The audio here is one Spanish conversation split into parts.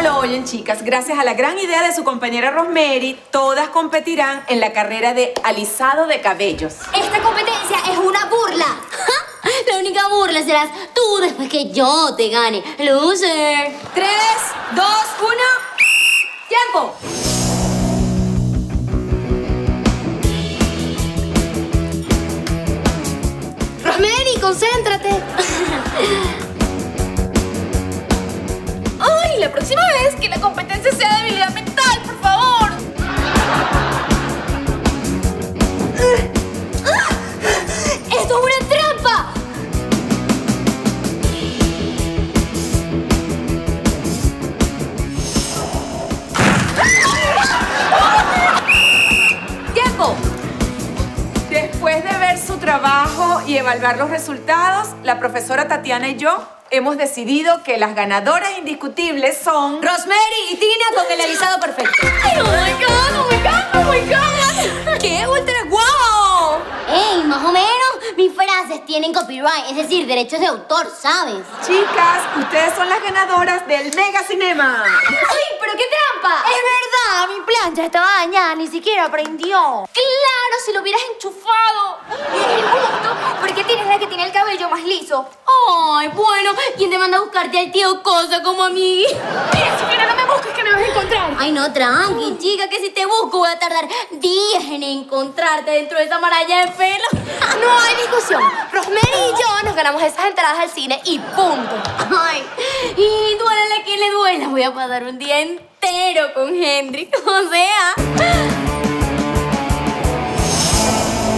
como lo oyen, chicas, gracias a la gran idea de su compañera Rosemeri, todas competirán en la carrera de alisado de cabellos. Esta competencia es una burla. La única burla serás tú después que yo te gane. Loser. 3, 2, 1. ¡Tiempo! Rosemeri, concéntrate. ¡Ay! La próxima vez que la competencia sea de habilidad mental, por favor. ¡Esto es una trampa! ¡Tiempo! Después de ver su trabajo y evaluar los resultados, la profesora Tatiana y yo hemos decidido que las ganadoras indiscutibles son Rosemeri y Tina con el alisado perfecto. Ay, ¡oh, my God! ¡Oh, my God! ¡Oh, my God! ¡Qué ultra guau! ¡Ey, más o menos! Mis frases tienen copyright, es decir, derechos de autor, ¿sabes? Chicas, ustedes son las ganadoras del Mega Cinema. ¡Ay, pero qué trampa! ¡Es verdad! Mi plancha estaba dañada, ni siquiera prendió. ¡Claro, si lo hubieras enchufado! ¡Es injusto! Porque tienes la que tiene el cabello más liso. ¡Ay, bueno! ¿Quién te manda a buscarte al tío Cosa como a mí? Mira, siquiera no me busques, que me vas a encontrar. Ay, no, tranqui, chica, que si te busco voy a tardar días en encontrarte dentro de esa maraña de pelo. No hay discusión. Rosemeri y yo nos ganamos esas entradas al cine y punto. Ay, y duélale que le duela, voy a pasar un día entero con Hendrick, o sea...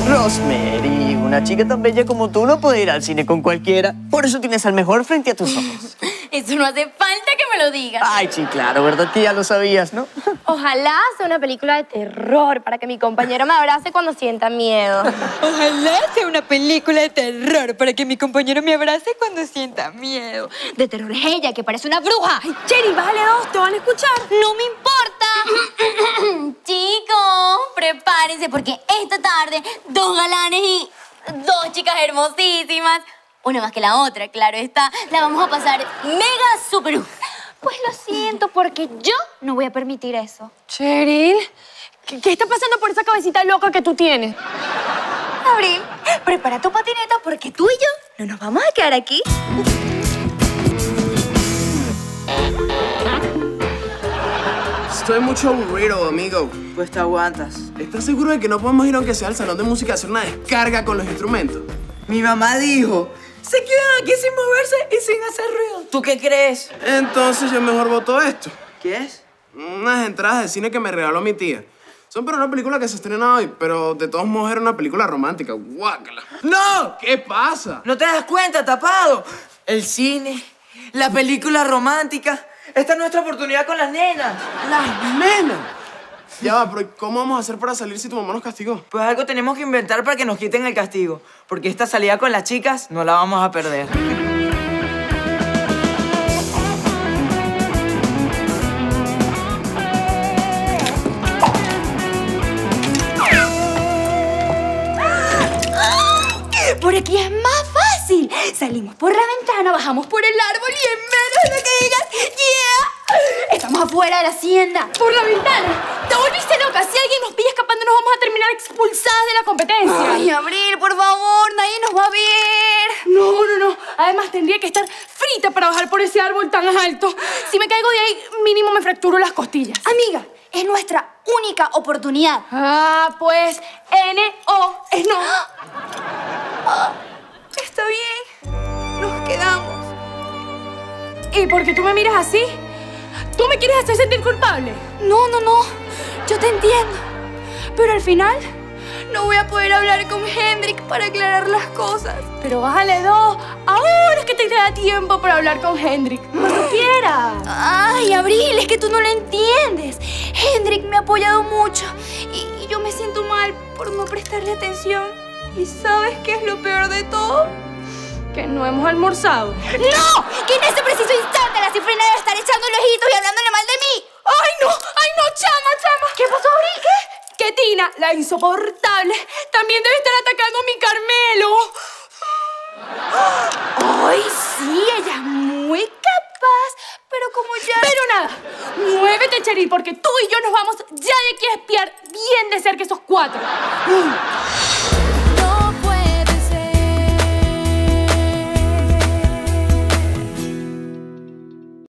Rosemeri, una chica tan bella como tú no puede ir al cine con cualquiera. Por eso tienes al mejor frente a tus ojos. Eso no hace falta que me lo digas. Ay, sí, claro, ¿verdad? Que ya lo sabías, ¿no? Ojalá sea una película de terror para que mi compañero me abrace cuando sienta miedo. Ojalá sea una película de terror para que mi compañero me abrace cuando sienta miedo. De terror es ella, que parece una bruja. Ay, Jenny, bájale dos, te van a escuchar. No me importa. Chicos, prepárense porque esta tarde... Dos galanes y dos chicas hermosísimas. Una más que la otra, claro está. La vamos a pasar mega super. Pues lo siento, porque yo no voy a permitir eso. Sheryl, ¿qué está pasando por esa cabecita loca que tú tienes? Abril, prepara tu patineta porque tú y yo no nos vamos a quedar aquí. Estoy mucho aburrido, amigo. Pues te aguantas. ¿Estás seguro de que no podemos ir aunque sea al salón de música a hacer una descarga con los instrumentos? Mi mamá dijo, se quedan aquí sin moverse y sin hacer ruido. ¿Tú qué crees? Entonces yo mejor voto esto. ¿Qué es? Unas entradas de cine que me regaló mi tía. Son para una película que se estrena hoy, pero de todos modos era una película romántica. ¡Guácala! ¡No! ¿Qué pasa? ¿No te das cuenta, tapado? El cine, la película romántica... Esta es nuestra oportunidad con las nenas. ¡Las nenas! Ya va, pero ¿cómo vamos a hacer para salir si tu mamá nos castigó? Pues algo tenemos que inventar para que nos quiten el castigo. Porque esta salida con las chicas no la vamos a perder. Por aquí es más fácil. Salimos por la ventana, bajamos por el árbol y en menos de que digas... Estamos afuera de la hacienda. Por la ventana. Te volviste loca. Si alguien nos pilla escapando, nos vamos a terminar expulsadas de la competencia. Ay, Abril, por favor. Nadie nos va a ver. No. Además, tendría que estar frita para bajar por ese árbol tan alto. Si me caigo de ahí, mínimo me fracturo las costillas. Amiga, es nuestra única oportunidad. Ah, pues, N-O es no. Ah, está bien. Nos quedamos. ¿Y por qué tú me miras así? ¿Tú me quieres hacer sentir culpable? No. Yo te entiendo. Pero al final no voy a poder hablar con Hendrick para aclarar las cosas. Pero bájale dos. Ahora es que te queda tiempo para hablar con Hendrick. Cuando quieras. Ay, Abril, es que tú no lo entiendes. Hendrick me ha apoyado mucho. Y yo me siento mal por no prestarle atención. ¿Y sabes qué es lo peor de todo? ¿Que no hemos almorzado? ¡No! Que en ese preciso instante la cifrina debe estar echando los ojitos y hablándole mal de mí. ¡Ay, no! ¡Chama! ¿Qué pasó, Abril? ¿Qué? Que Tina, la insoportable, también debe estar atacando a mi Carmelo. ¡Ay, sí! Ella es muy capaz, pero como ya... Pero nada, muévete, Cheryl, porque tú y yo nos vamos ya de aquí a espiar bien de cerca esos cuatro.